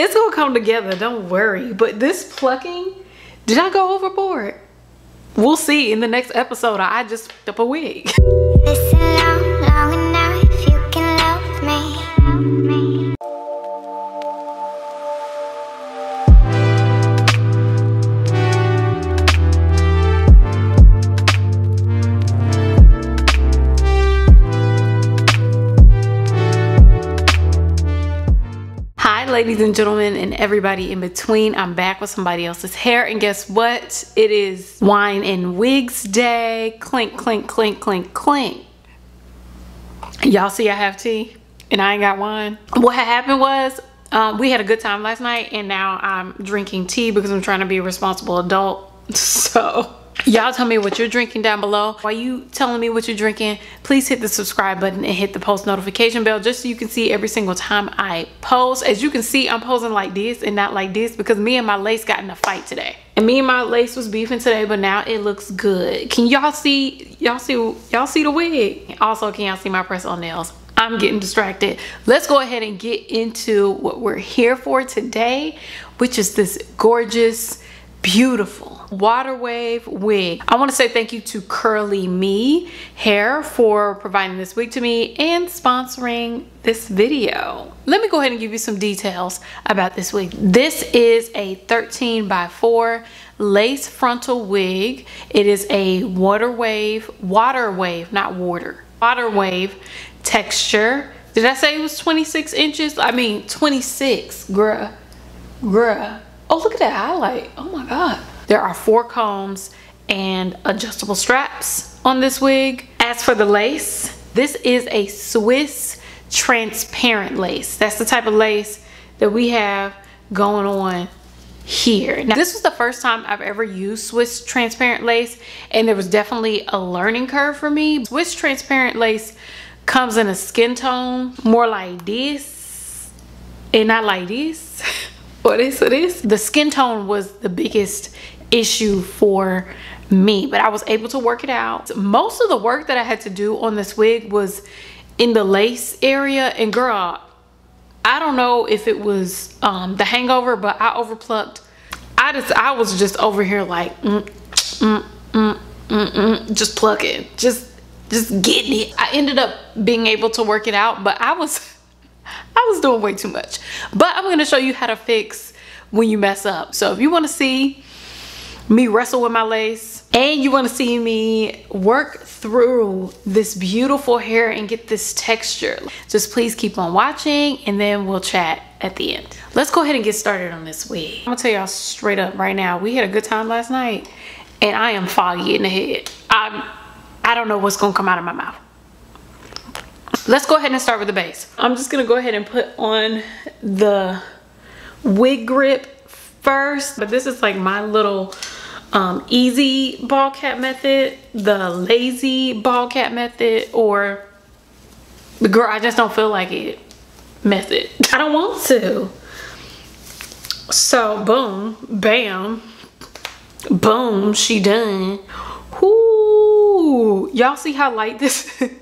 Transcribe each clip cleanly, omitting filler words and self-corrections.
It's gonna come together, don't worry. But this plucking, did I go overboard? We'll see in the next episode. I just picked up a wig. Listen long enough, you can love me. Ladies and gentlemen and everybody in between, I'm back with somebody else's hair, and guess what? It is wine and wigs day. Clink, clink, clink, clink, clink. Y'all see I have tea and I ain't got wine. What happened was we had a good time last night, and now I'm drinking tea because I'm trying to be a responsible adult. So y'all tell me what you're drinking down below. While you telling me what you're drinking, please hit the subscribe button and hit the post notification bell just so you can see every single time I post. As you can see, I'm posing like this and not like this because me and my lace got in a fight today. And me and my lace was beefing today, but now it looks good. Can y'all see, y'all see the wig? Also, can y'all see my press-on nails? I'm getting distracted. Let's go ahead and get into what we're here for today, which is this gorgeous, beautiful water wave wig. I want to say thank you to Curly Me Hair for providing this wig to me and sponsoring this video. Let me go ahead and give you some details about this wig. This is a 13x4 lace frontal wig. It is a water wave texture. Did I say it was 26 inches? I mean 26, bruh. Oh, look at that highlight. Oh my God. There are 4 combs and adjustable straps on this wig. As for the lace, this is a Swiss transparent lace. That's the type of lace that we have going on here. Now, this was the first time I've ever used Swiss transparent lace, and there was definitely a learning curve for me. Swiss transparent lace comes in a skin tone more like this and not like this. What is? The skin tone was the biggest issue for me, but I was able to work it out. Most of the work that I had to do on this wig was in the lace area, and girl, I don't know if it was the hangover, but I overplucked. I was just over here like just plucking, just getting it. I ended up being able to work it out, but I was doing way too much. But I'm gonna show you how to fix when you mess up. So if you wanna see me wrestle with my lace and you wanna see me work through this beautiful hair and get this texture, just please keep on watching, and then we'll chat at the end. Let's go ahead and get started on this wig. I'm gonna tell y'all straight up right now, we had a good time last night and I am foggy in the head. I don't know what's gonna come out of my mouth. Let's go ahead and start with the base. I'm just gonna go ahead and put on the wig grip first, but this is like my little easy ball cap method, the lazy ball cap method, or the girl I just don't feel like it method. I don't want to. So boom, bam, boom, she done. Whoo, y'all see how light this is?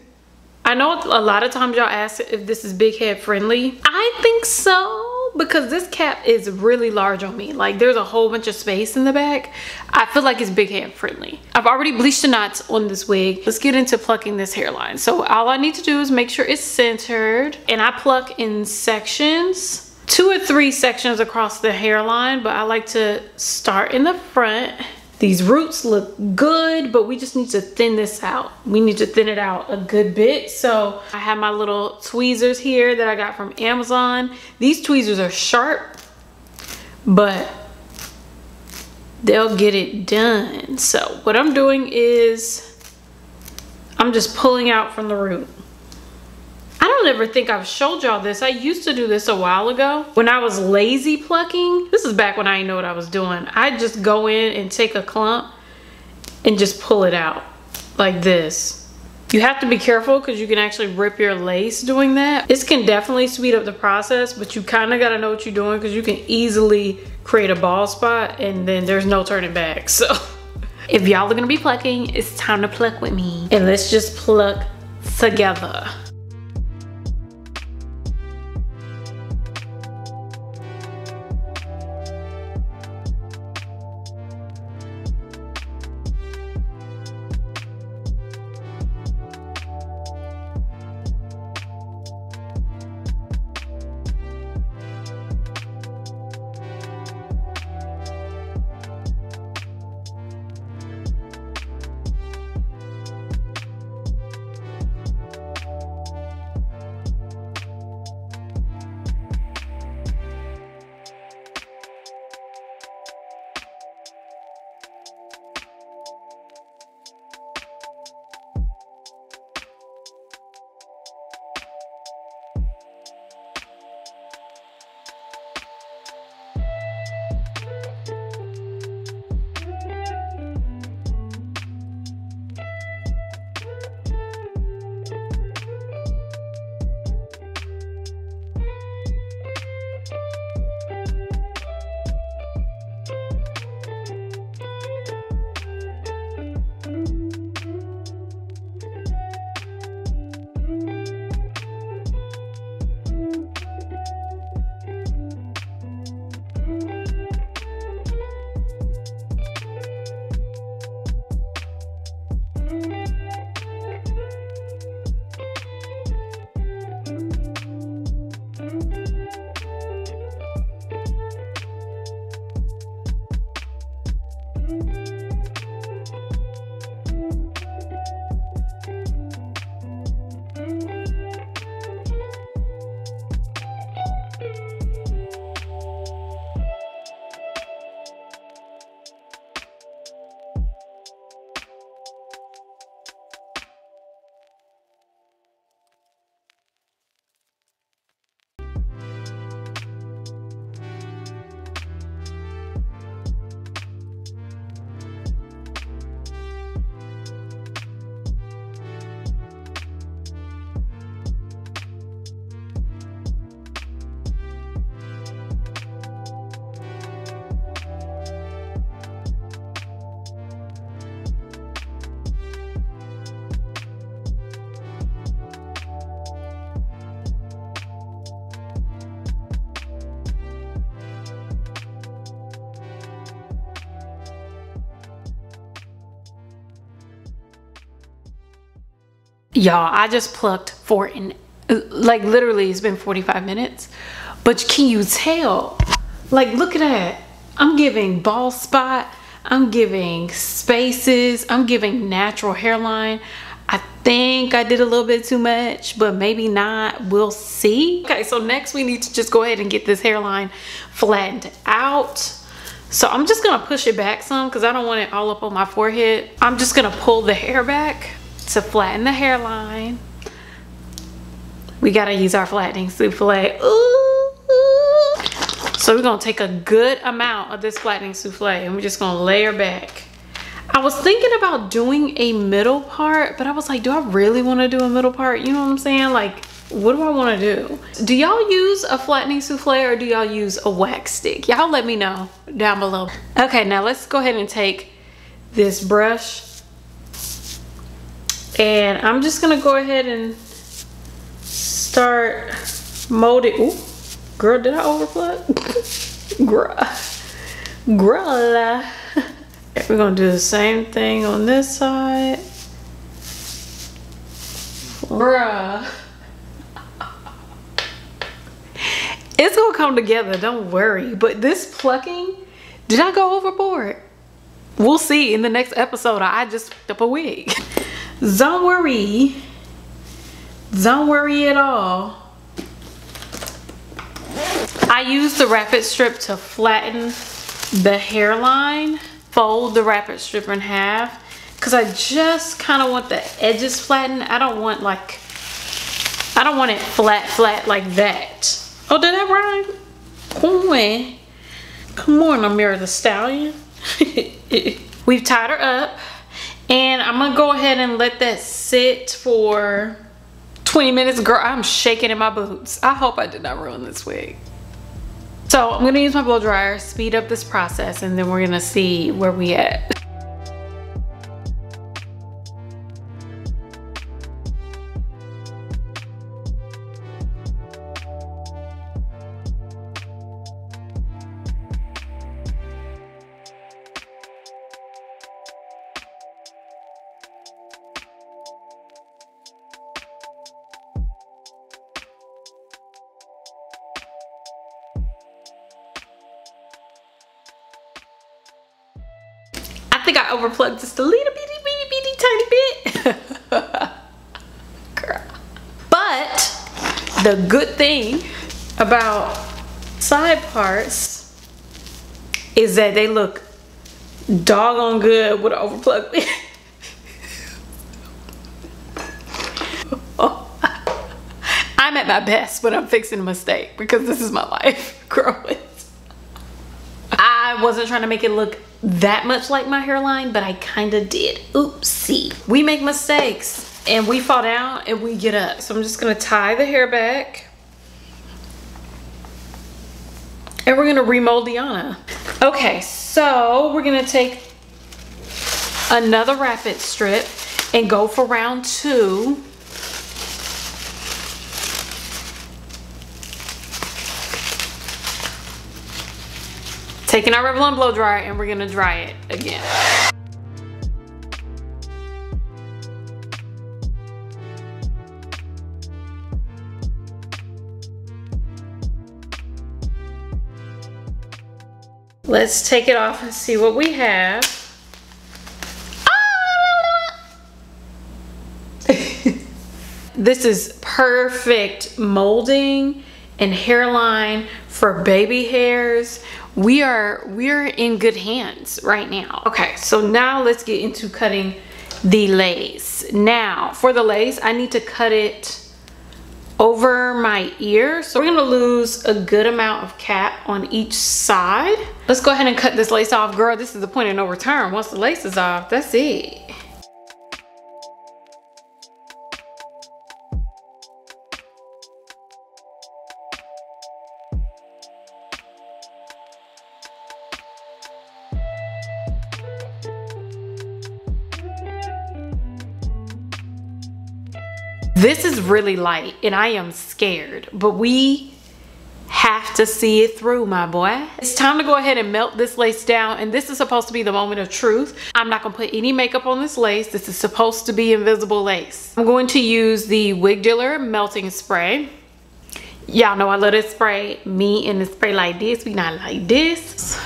I know a lot of times y'all ask if this is big head friendly. I think so, because this cap is really large on me. Like, there's a whole bunch of space in the back. I feel like it's big head friendly. I've already bleached the knots on this wig. Let's get into plucking this hairline. So all I need to do is make sure it's centered, and I pluck in sections, 2 or 3 sections across the hairline, but I like to start in the front. These roots look good, but we just need to thin this out. We need to thin it out a good bit. So I have my little tweezers here that I got from Amazon. These tweezers are sharp, but they'll get it done. So what I'm doing is I'm just pulling out from the root. I don't ever think I've showed y'all this. I used to do this a while ago when I was lazy plucking. This is back when I didn't know what I was doing. I just go in and take a clump and just pull it out like this. You have to be careful because you can actually rip your lace doing that. This can definitely speed up the process, but you kind of got to know what you're doing because you can easily create a bald spot and then there's no turning back. So if y'all are going to be plucking, it's time to pluck with me. And let's just pluck together. Y'all, I just plucked for an, like, literally it's been 45 minutes. But can you tell? Like, look at that. I'm giving ball spot. I'm giving spaces. I'm giving natural hairline. I think I did a little bit too much, but maybe not. We'll see. Okay, so next we need to just go ahead and get this hairline flattened out. So I'm just gonna push it back some because I don't want it all up on my forehead. I'm just gonna pull the hair back to flatten the hairline. We gotta use our flattening souffle. Ooh. So we're gonna take a good amount of this flattening souffle and we're just gonna layer back. I was thinking about doing a middle part, but I was like, do I really want to do a middle part? You know what I'm saying? Like, what do I want to do? Do y'all use a flattening souffle or do y'all use a wax stick? Y'all let me know down below. Okay, now let's go ahead and take this brush. And I'm just going to go ahead and start molding. Ooh, girl, did I overplug? Gruh. Gruh. We're going to do the same thing on this side. Bruh. It's going to come together. Don't worry. But this plucking, did I go overboard? We'll see in the next episode. I just picked up a wig. Don't worry. Don't worry at all. I used the rapid strip to flatten the hairline. Fold the rapid strip in half because I just kind of want the edges flattened. I don't want, like, I don't want it flat like that. Oh, did that rhyme? Come on. Come on, Amira the Stallion. We've tied her up and I'm gonna go ahead and let that sit for 20 minutes. Girl, I'm shaking in my boots. I hope I did not ruin this wig. So I'm gonna use my blow dryer, speed up this process, and then we're gonna see where we at. I think I overplugged just a little bitty tiny bit. Girl. But the good thing about side parts is that they look doggone good with an overplug. Oh. I'm at my best when I'm fixing a mistake because this is my life. Girl, I wasn't trying to make it look that much like my hairline, but I kind of did. Oopsie. We make mistakes and we fall down and we get up. So I'm just gonna tie the hair back and we're gonna remold Diana. Okay, so we're gonna take another rapid strip and go for round two. Taking our Revlon blow dryer and we're gonna dry it again. Let's take it off and see what we have. This is perfect molding and hairline for baby hairs. We're in good hands right now. Okay, so now let's get into cutting the lace. Now, for the lace, I need to cut it over my ear. So we're gonna lose a good amount of cap on each side. Let's go ahead and cut this lace off. Girl, this is the point of no return. Once the lace is off, that's it. This is really light and I am scared, but we have to see it through, my boy. It's time to go ahead and melt this lace down, and this is supposed to be the moment of truth. I'm not gonna put any makeup on this lace. This is supposed to be invisible lace. I'm going to use the Wig Dealer melting spray. Y'all know I love this spray. Me and the spray like this, we not like this.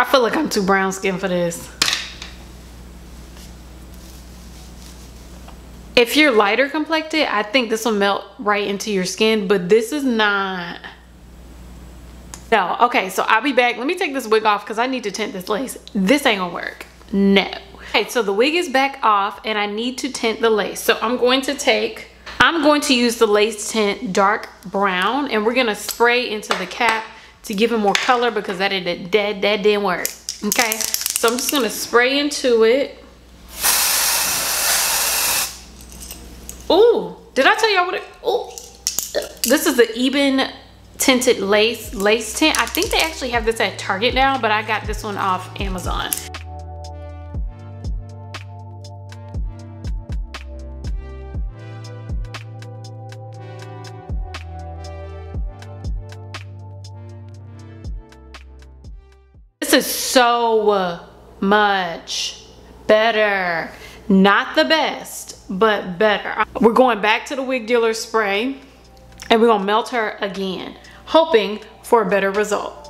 I feel like I'm too brown skinned for this. If you're lighter complected, I think this will melt right into your skin, but this is not. No, okay, so I'll be back. Let me take this wig off because I need to tint this lace. This ain't gonna work, no. Okay, so the wig is back off and I need to tint the lace. So I'm going to use the lace tint dark brown, and we're gonna spray into the cap to give it more color because that didn't work. Okay, so I'm just gonna spray into it. Ooh, did I tell y'all what it, ooh. This is the Eben tinted lace tint. I think they actually have this at Target now, but I got this one off Amazon. This is so much better. Not the best, but better. We're going back to the Wig Dealer spray and we're gonna melt her again, hoping for a better result.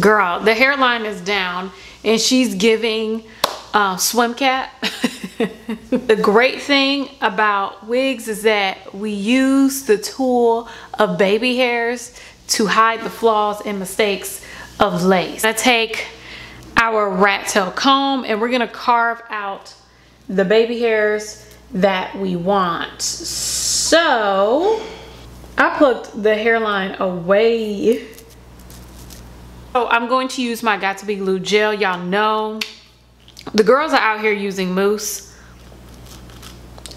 Girl, the hairline is down and she's giving swim cap. The great thing about wigs is that we use the tool of baby hairs to hide the flaws and mistakes of lace. I take our rat tail comb and we're gonna carve out the baby hairs that we want. So I plucked the hairline away. So I'm going to use my Got2b Glue Gel. Y'all know the girls are out here using mousse.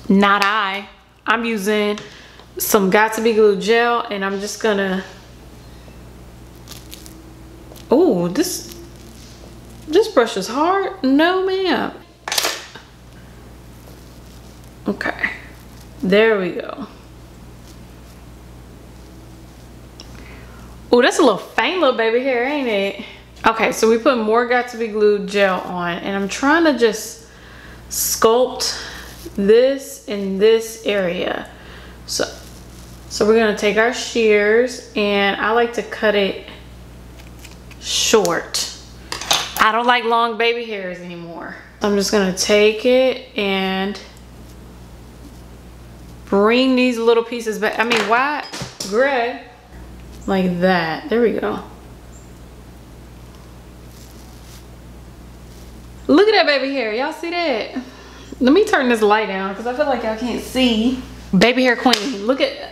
Not I. I'm using some Got2b Glue Gel and I'm just gonna. Oh, this brush is hard. No, ma'am. Okay, there we go. Oh, that's a little faint little baby hair, ain't it? Okay, so we put more Got2b Glue Gel on, and I'm trying to just sculpt this in this area. So So we're going to take our shears, and I like to cut it short. I don't like long baby hairs anymore. I'm just going to take it and bring these little pieces back. I mean, why, Greg? Like that. There we go. Look at that baby hair. Y'all see that? Let me turn this light down because I feel like y'all can't see. Baby hair queen. Look at...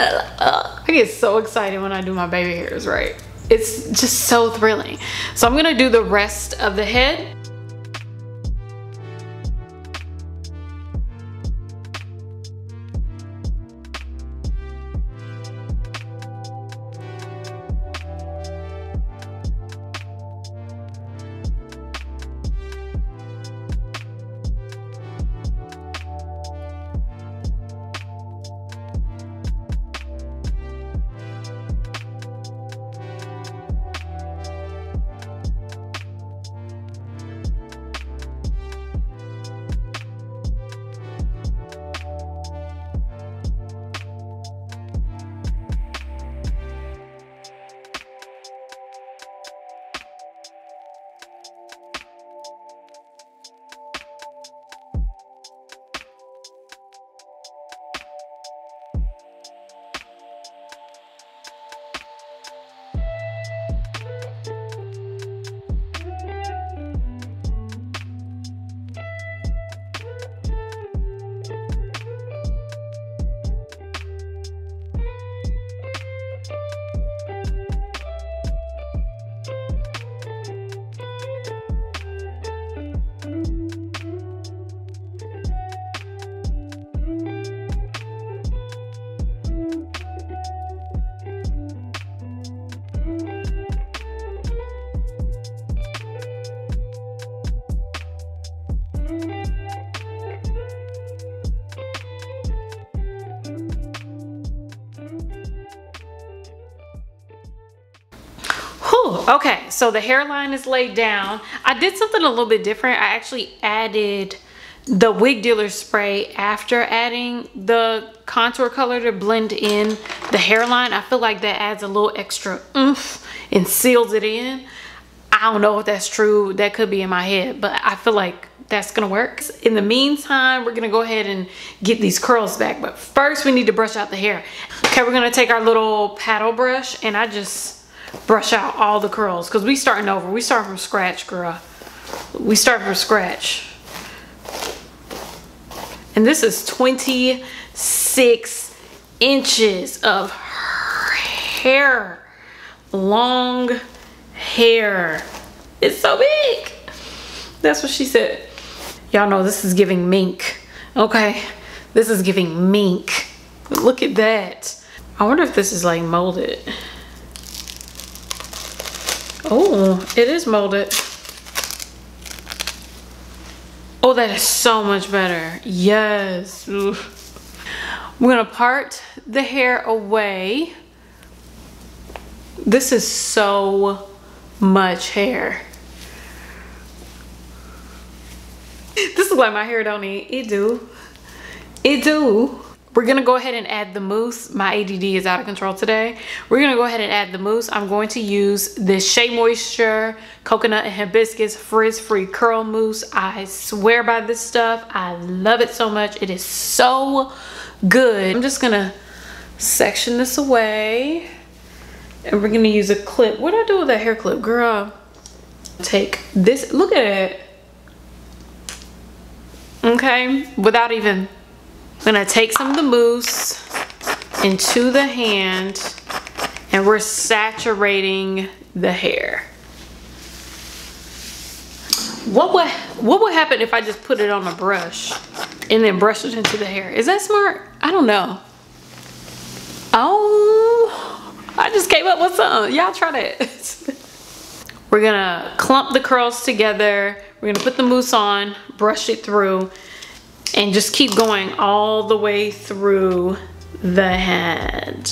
I get so excited when I do my baby hairs, right? It's just so thrilling. So I'm gonna do the rest of the head. Okay, so the hairline is laid down. I did something a little bit different. I actually added the Wig Dealer spray after adding the contour color to blend in the hairline. I feel like that adds a little extra oomph and seals it in. I don't know if that's true. That could be in my head, but I feel like that's gonna work. In the meantime, we're gonna go ahead and get these curls back, but first we need to brush out the hair. Okay, we're gonna take our little paddle brush, and I just brush out all the curls because we starting over. We start from scratch, girl. We start from scratch. And this is 26 inches of hair. Long hair. It's so big. That's what she said. Y'all know this is giving mink. Okay. This is giving mink. Look at that. I wonder if this is like molded. Oh, it is molded. Oh, that is so much better. Yes. Oof. We're gonna part the hair away. This is so much hair. This is why my hair don't eat. It do. It do. We're gonna go ahead and add the mousse. My ADD is out of control today. We're gonna go ahead and add the mousse. I'm going to use the Shea Moisture Coconut and Hibiscus Frizz Free Curl Mousse. I swear by this stuff. I love it so much. It is so good. I'm just gonna section this away, and we're gonna use a clip. What do I do with that hair clip, girl? Take this. Look at it. Okay, without even. I'm gonna take some of the mousse into the hand, and we're saturating the hair. What would happen if I just put it on a brush and then brush it into the hair? Is that smart? I don't know. Oh, I just came up with something. Y'all try that. We're gonna clump the curls together. We're gonna put the mousse on, brush it through, and just keep going all the way through the head.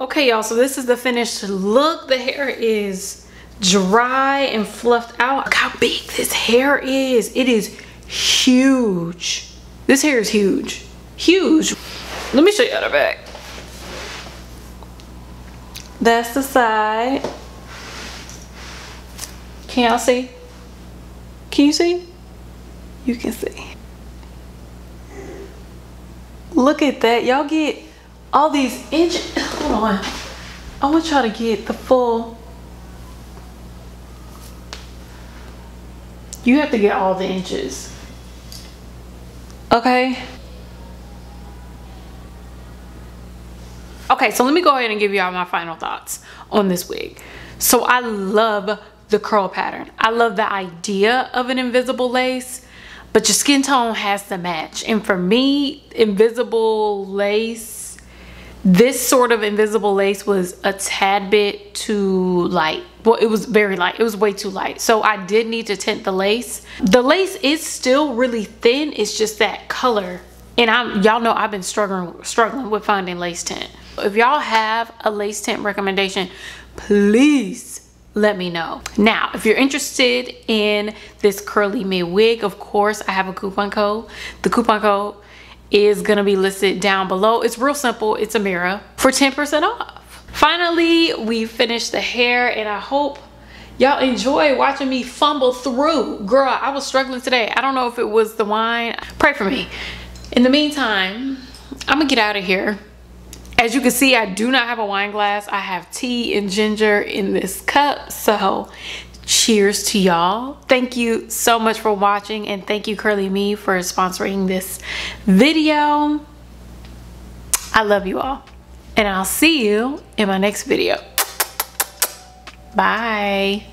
Okay, y'all, so this is the finished look. The hair is dry and fluffed out. Look how big this hair is. It is huge. This hair is huge. Huge. Let me show you the back. That's the side. Can y'all see? Can you see? You can see. Look at that. Y'all get all these inches. Hold on. I want y'all to get the full. You have to get all the inches. Okay? Okay, so let me go ahead and give y'all my final thoughts on this wig. So I love the curl pattern. I love the idea of an invisible lace, but your skin tone has to match. And for me, invisible lace, this sort of invisible lace was a tad bit too light. Well, it was very light. It was way too light. So I did need to tint the lace. The lace is still really thin. It's just that color. And y'all know I've been struggling with finding lace tint. If y'all have a lace tint recommendation, please let me know. Now, if you're interested in this Curly Me wig, of course, I have a coupon code. The coupon code is gonna be listed down below. It's real simple, it's Amira, for 10% off. Finally, we finished the hair, and I hope y'all enjoy watching me fumble through. Girl, I was struggling today. I don't know if it was the wine. Pray for me. In the meantime, I'm gonna get out of here. As you can see, I do not have a wine glass. I have tea and ginger in this cup. So cheers to y'all. Thank you so much for watching, and thank you Curly Me for sponsoring this video. I love you all, and I'll see you in my next video. Bye.